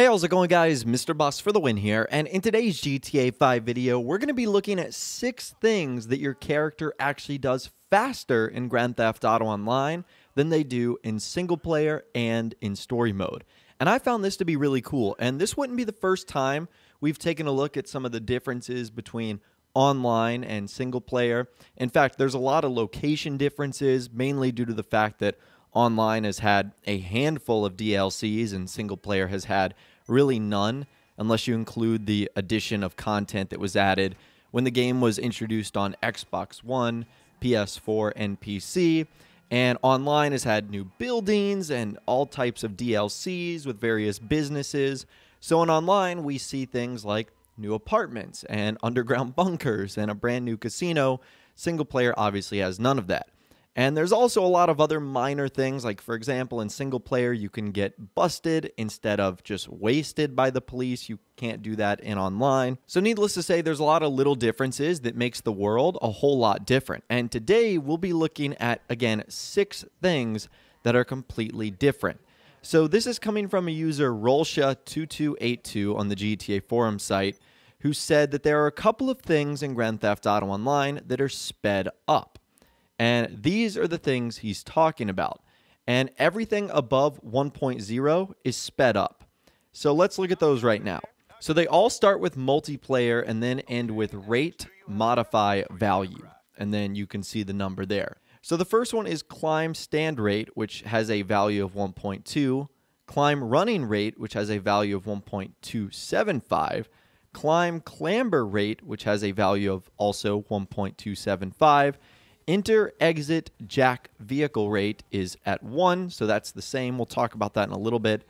Hey, how's it going, guys? Mr. Boss for the Win here, and in today's GTA 5 video, we're going to be looking at 6 things that your character actually does faster in Grand Theft Auto Online than they do in single player and in story mode. And I found this to be really cool, and this wouldn't be the first time we've taken a look at some of the differences between online and single player. In fact, there's a lot of location differences, mainly due to the fact that online has had a handful of DLCs and single player has had really none, unless you include the addition of content that was added when the game was introduced on Xbox One, PS4, and PC. And online has had new buildings and all types of DLCs with various businesses. So in online, we see things like new apartments and underground bunkers and a brand new casino. Single player obviously has none of that. And there's also a lot of other minor things, like, for example, in single player, you can get busted instead of just wasted by the police. You can't do that in online. So needless to say, there's a lot of little differences that makes the world a whole lot different. And today we'll be looking at, again, 6 things that are completely different. So this is coming from a user, Rolsha2282, on the GTA forum site, who said that there are a couple of things in Grand Theft Auto Online that are sped up. And these are the things he's talking about. And everything above 1.0 is sped up. So let's look at those right now. So they all start with multiplayer and then end with rate, modify, value. And then you can see the number there. So the first one is climb stand rate, which has a value of 1.2. Climb running rate, which has a value of 1.275. Climb clamber rate, which has a value of also 1.275. Enter, exit, jack vehicle rate is at 1, so that's the same. We'll talk about that in a little bit.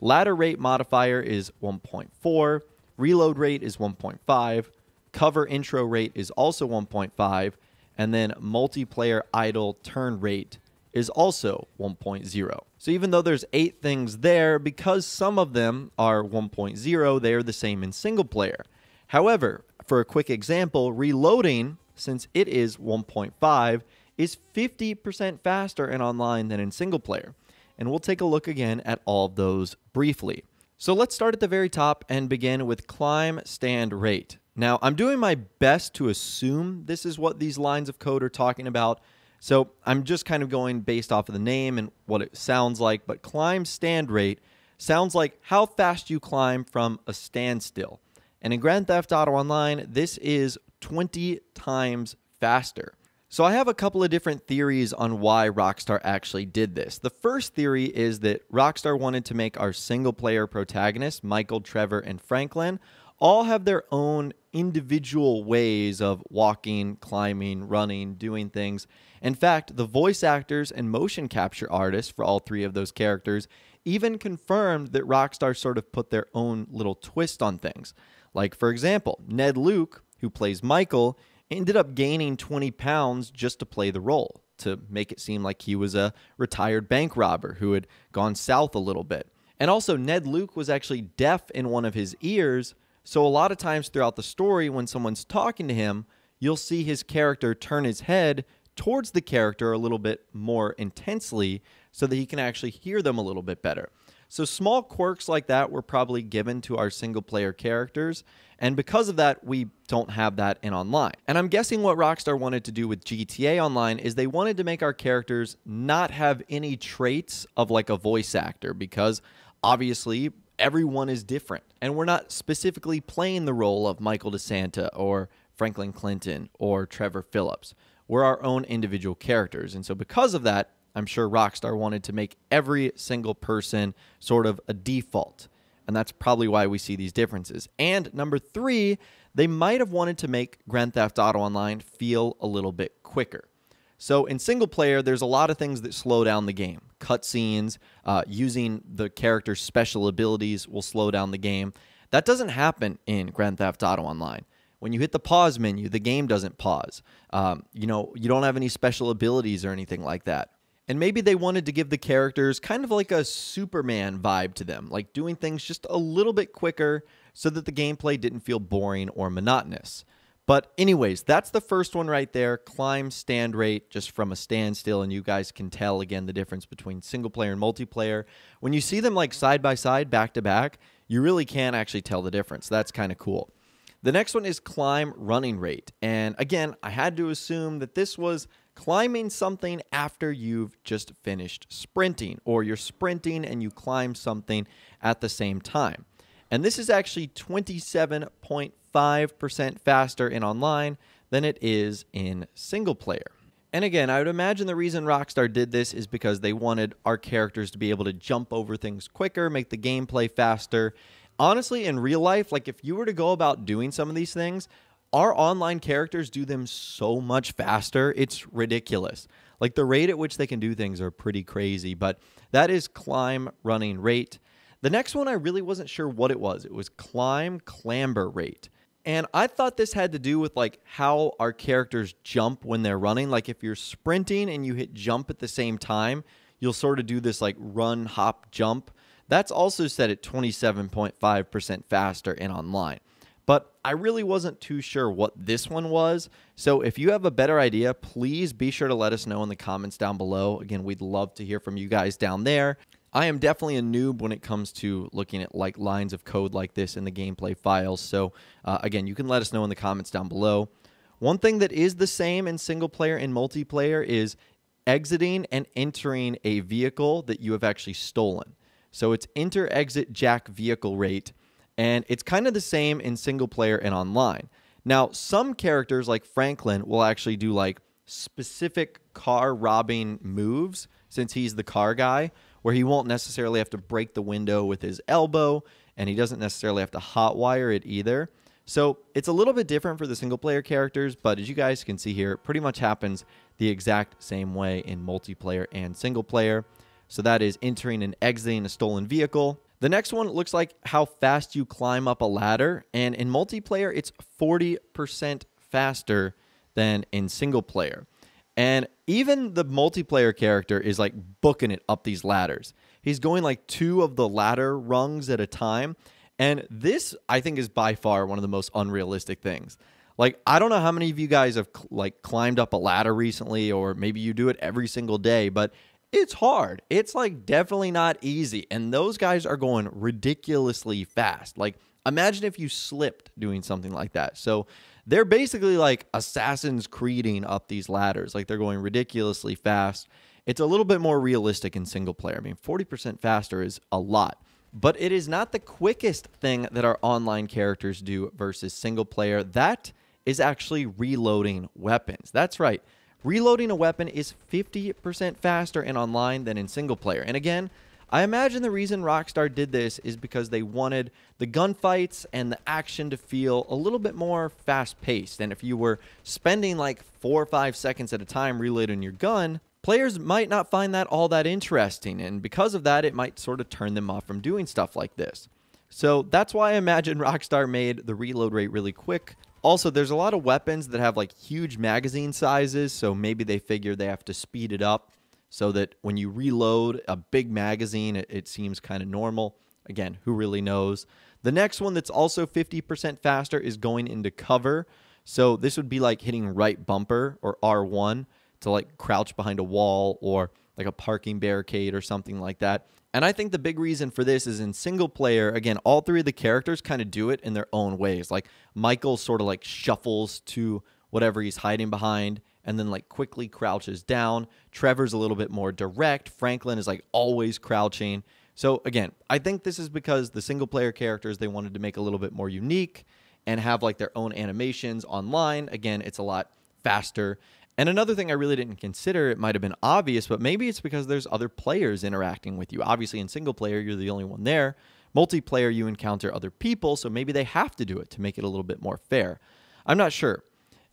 Ladder rate modifier is 1.4. Reload rate is 1.5. Cover intro rate is also 1.5. And then multiplayer idle turn rate is also 1.0. So even though there's 8 things there, because some of them are 1.0, they are the same in single player. However, for a quick example, reloading, since it is 1.5, is 50% faster in online than in single player. And we'll take a look again at all of those briefly. So let's start at the very top and begin with climb stand rate. Now, I'm doing my best to assume this is what these lines of code are talking about, so I'm just kind of going based off of the name and what it sounds like, but climb stand rate sounds like how fast you climb from a standstill. And in Grand Theft Auto Online, this is 20 times faster. So I have a couple of different theories on why Rockstar actually did this. The first theory is that Rockstar wanted to make our single-player protagonists, Michael, Trevor, and Franklin, all have their own individual ways of walking, climbing, running, doing things. In fact, the voice actors and motion capture artists for all 3 of those characters even confirmed that Rockstar sort of put their own little twist on things. Like, for example, Ned Luke, who plays Michael, ended up gaining 20 pounds just to play the role, to make it seem like he was a retired bank robber who had gone south a little bit. And also, Ned Luke was actually deaf in one of his ears, so a lot of times throughout the story, when someone's talking to him, you'll see his character turn his head towards the character a little bit more intensely so that he can actually hear them a little bit better. So small quirks like that were probably given to our single-player characters, and because of that, we don't have that in online. And I'm guessing what Rockstar wanted to do with GTA Online is they wanted to make our characters not have any traits of, like, a voice actor, because obviously everyone is different, and we're not specifically playing the role of Michael DeSanta or Franklin Clinton or Trevor Phillips. We're our own individual characters, and so because of that, I'm sure Rockstar wanted to make every single person sort of a default, and that's probably why we see these differences. And number 3, they might have wanted to make Grand Theft Auto Online feel a little bit quicker. So in single player, there's a lot of things that slow down the game. Cutscenes, using the character's special abilities will slow down the game. That doesn't happen in Grand Theft Auto Online. When you hit the pause menu, the game doesn't pause. You don't have any special abilities or anything like that. And maybe they wanted to give the characters kind of like a Superman vibe to them, like doing things just a little bit quicker so that the gameplay didn't feel boring or monotonous. But anyways, that's the first one right there, climb stand rate just from a standstill, and you guys can tell, again, the difference between single player and multiplayer. When you see them like side by side, back to back, you really can't actually tell the difference. That's kind of cool. The next one is climb running rate. And again, I had to assume that this was climbing something after you've just finished sprinting, or you're sprinting and you climb something at the same time. And this is actually 27.5% faster in online than it is in single player. And again, I would imagine the reason Rockstar did this is because they wanted our characters to be able to jump over things quicker, make the gameplay faster. Honestly, in real life, like if you were to go about doing some of these things, our online characters do them so much faster, it's ridiculous. Like the rate at which they can do things are pretty crazy, but that is climb running rate. The next one I really wasn't sure what it was. It was climb clamber rate. And I thought this had to do with like how our characters jump when they're running. Like if you're sprinting and you hit jump at the same time, you'll sort of do this like run, hop, jump. That's also set at 27.5% faster in online. But I really wasn't too sure what this one was. So if you have a better idea, please be sure to let us know in the comments down below. Again, we'd love to hear from you guys down there. I am definitely a noob when it comes to looking at like lines of code like this in the gameplay files. So again, you can let us know in the comments down below. One thing that is the same in single player and multiplayer is exiting and entering a vehicle that you have actually stolen. So it's enter, exit, jack vehicle rate. And it's kind of the same in single player and online. Now, some characters like Franklin will actually do like specific car robbing moves since he's the car guy, where he won't necessarily have to break the window with his elbow, and he doesn't necessarily have to hotwire it either. So it's a little bit different for the single player characters, but as you guys can see here, it pretty much happens the exact same way in multiplayer and single player. So that is entering and exiting a stolen vehicle. The next one looks like how fast you climb up a ladder, and in multiplayer, it's 40% faster than in single player. And even the multiplayer character is like booking it up these ladders. He's going like two of the ladder rungs at a time. And this, I think, is by far one of the most unrealistic things. Like, I don't know how many of you guys have like climbed up a ladder recently, or maybe you do it every single day, but it's hard. It's like definitely not easy. And those guys are going ridiculously fast. Like imagine if you slipped doing something like that. So they're basically like Assassin's Creeding up these ladders. Like they're going ridiculously fast. It's a little bit more realistic in single player. I mean, 40% faster is a lot, but it is not the quickest thing that our online characters do versus single player. That is actually reloading weapons. That's right. Reloading a weapon is 50% faster in online than in single player. And again, I imagine the reason Rockstar did this is because they wanted the gunfights and the action to feel a little bit more fast-paced. And if you were spending like 4 or 5 seconds at a time reloading your gun, players might not find that all that interesting. And because of that, it might sort of turn them off from doing stuff like this. So that's why I imagine Rockstar made the reload rate really quick. Also, there's a lot of weapons that have like huge magazine sizes, so maybe they figure they have to speed it up so that when you reload a big magazine, it seems kind of normal. Again, who really knows? The next one that's also 50% faster is going into cover. So this would be like hitting right bumper or R1 to like crouch behind a wall or like a parking barricade or something like that. And I think the big reason for this is in single player, again, all three of the characters kind of do it in their own ways. Like Michael sort of like shuffles to whatever he's hiding behind and then like quickly crouches down. Trevor's a little bit more direct. Franklin is like always crouching. So again, I think this is because the single player characters, they wanted to make a little bit more unique and have like their own animations online. Again, it's a lot faster. And another thing I really didn't consider, it might have been obvious, but maybe it's because there's other players interacting with you. Obviously, in single player, you're the only one there. Multiplayer, you encounter other people, so maybe they have to do it to make it a little bit more fair. I'm not sure.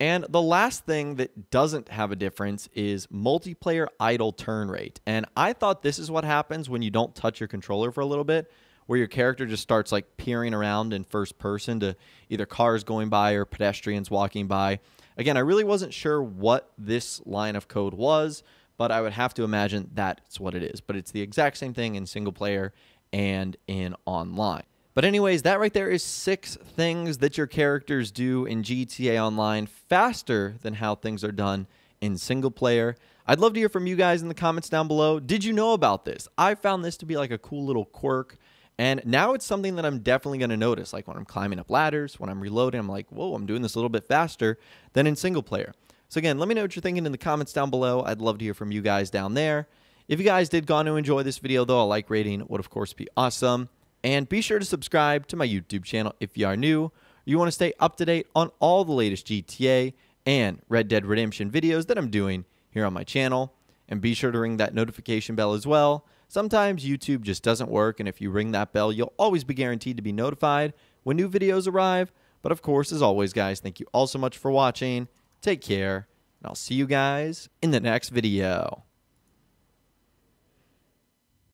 And the last thing that doesn't have a difference is multiplayer idle turn rate. And I thought this is what happens when you don't touch your controller for a little bit, where your character just starts like peering around in first person to either cars going by or pedestrians walking by. Again, I really wasn't sure what this line of code was, but I would have to imagine that's what it is. But it's the exact same thing in single player and in online. But anyways, that right there is 6 things that your characters do in GTA Online faster than how things are done in single player. I'd love to hear from you guys in the comments down below. Did you know about this? I found this to be like a cool little quirk. And now it's something that I'm definitely going to notice. Like when I'm climbing up ladders, when I'm reloading, I'm like, whoa, I'm doing this a little bit faster than in single player. So again, let me know what you're thinking in the comments down below. I'd love to hear from you guys down there. If you guys did go on to enjoy this video, though, a like rating would, of course, be awesome. And be sure to subscribe to my YouTube channel if you are new. You want to stay up to date on all the latest GTA and Red Dead Redemption videos that I'm doing here on my channel. And be sure to ring that notification bell as well. Sometimes YouTube just doesn't work, and if you ring that bell, you'll always be guaranteed to be notified when new videos arrive. But of course, as always, guys, thank you all so much for watching. Take care, and I'll see you guys in the next video.